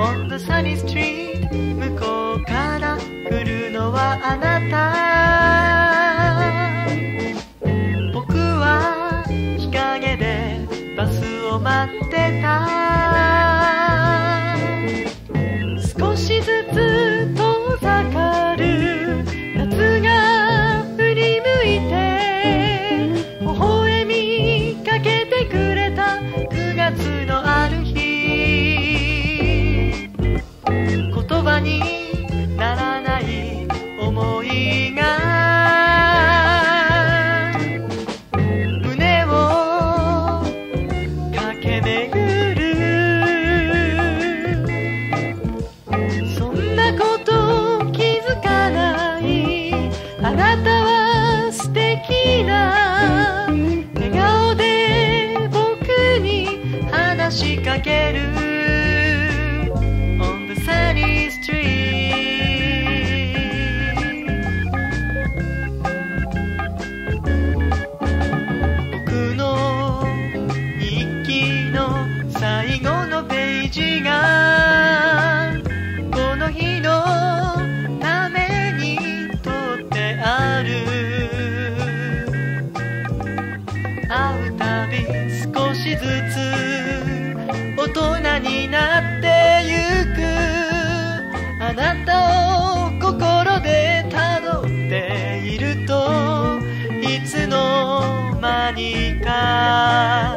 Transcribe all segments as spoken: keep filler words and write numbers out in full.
On the sunny street 向こうから来るのはあなた 僕は日陰でバスを待ってた 少しずつ遠ざかる夏が振り向いて 微笑みかけてくれたくがつのある日 言葉にならない思いが胸を駆け巡るそんなこと気づかないあなたは素敵な笑顔で僕に話しかける 少しずつ大人になってゆくあなたを心でたどっているといつの間にか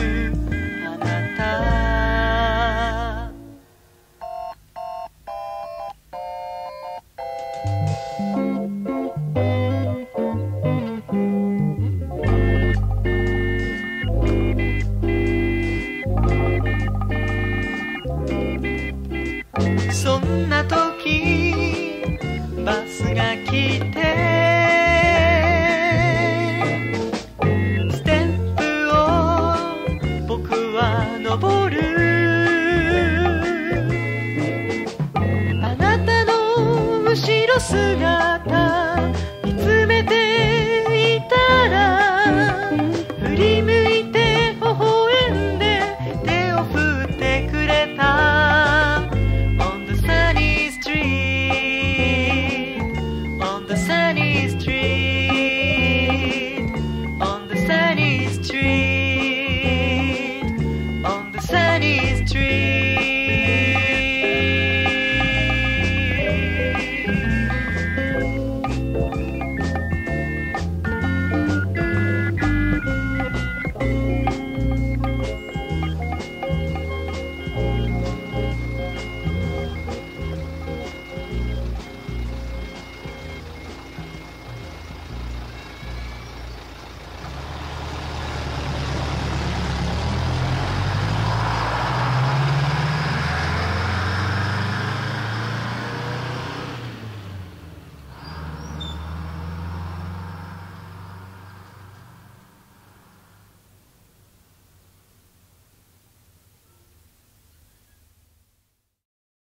あなた そんな時バスが来てステップを僕は登るあなたの後ろ姿